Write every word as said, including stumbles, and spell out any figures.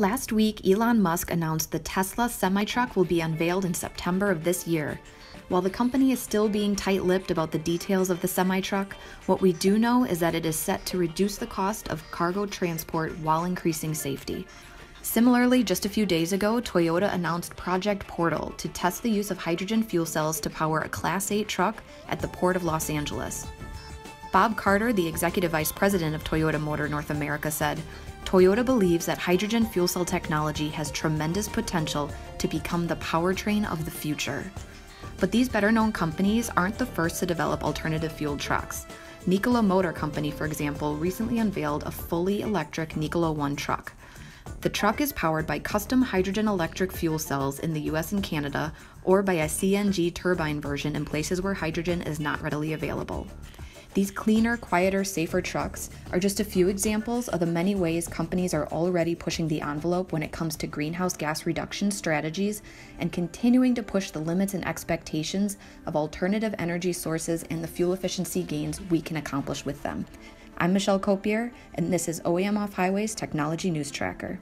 Last week, Elon Musk announced the Tesla semi-truck will be unveiled in September of this year. While the company is still being tight-lipped about the details of the semi-truck, what we do know is that it is set to reduce the cost of cargo transport while increasing safety. Similarly, just a few days ago, Toyota announced Project Portal to test the use of hydrogen fuel cells to power a Class eight truck at the Port of Los Angeles. Bob Carter, the executive vice president of Toyota Motor North America, said, "Toyota believes that hydrogen fuel cell technology has tremendous potential to become the powertrain of the future." But these better-known companies aren't the first to develop alternative fuel trucks. Nikola Motor Company, for example, recently unveiled a fully electric Nikola One truck. The truck is powered by custom hydrogen electric fuel cells in the U S and Canada, or by a C N G turbine version in places where hydrogen is not readily available. These cleaner, quieter, safer trucks are just a few examples of the many ways companies are already pushing the envelope when it comes to greenhouse gas reduction strategies and continuing to push the limits and expectations of alternative energy sources and the fuel efficiency gains we can accomplish with them. I'm Michelle Copier, and this is O E M Off-Highways Technology News Tracker.